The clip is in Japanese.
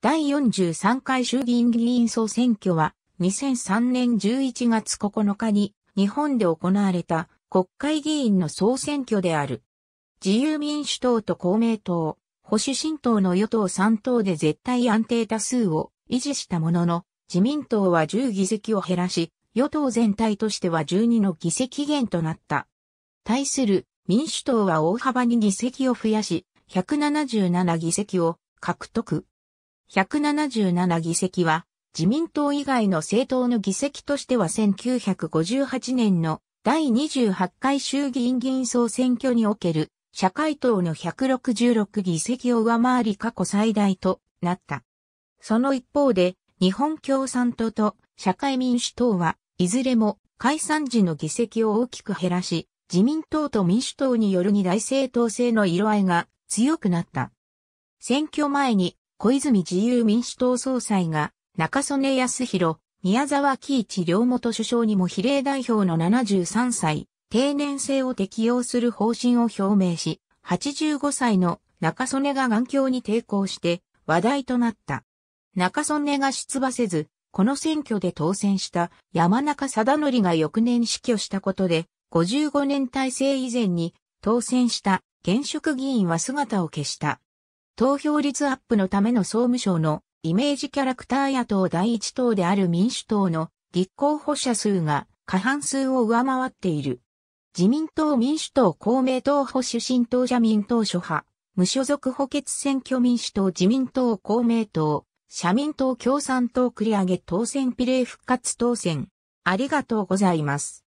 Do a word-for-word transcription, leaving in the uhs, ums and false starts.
だいよんじゅうさんかい衆議院議員総選挙はにせんさんねんじゅういちがつここのかに日本で行われた国会議員の総選挙である。自由民主党と公明党、保守新党の与党さんとうで絶対安定多数を維持したものの、自民党はじゅうぎせきを減らし、与党全体としてはじゅうにの議席減となった。対する民主党は大幅に議席を増やし、ひゃくななじゅうななぎせきを獲得。ひゃくななじゅうななぎせきは自民党以外の政党の議席としてはせんきゅうひゃくごじゅうはちねんのだいにじゅうはちかい衆議院議員総選挙における社会党のひゃくろくじゅうろくぎせきを上回り過去最大となった。その一方で日本共産党と社会民主党はいずれも解散時の議席を大きく減らし、自民党と民主党による二大政党制の色合いが強くなった。選挙前に小泉自由民主党総裁が中曽根康弘、宮沢喜一両元首相にも比例代表のななじゅうさんさい定年制を適用する方針を表明し、はちじゅうごさいの中曽根が眼鏡に抵抗して話題となった。中曽根が出馬せず、この選挙で当選した山中貞則が翌年死去したことで、ごじゅうごねん体制以前に当選した現職議員は姿を消した。投票率アップのための総務省のイメージキャラクター野党第一党である民主党の立候補者数が過半数を上回っている。自民党、民主党、公明党、保守新党、社民党諸派、無所属補欠選挙民主党、自民党、公明党、社民党、共産党繰り上げ当選比例復活当選。ありがとうございます。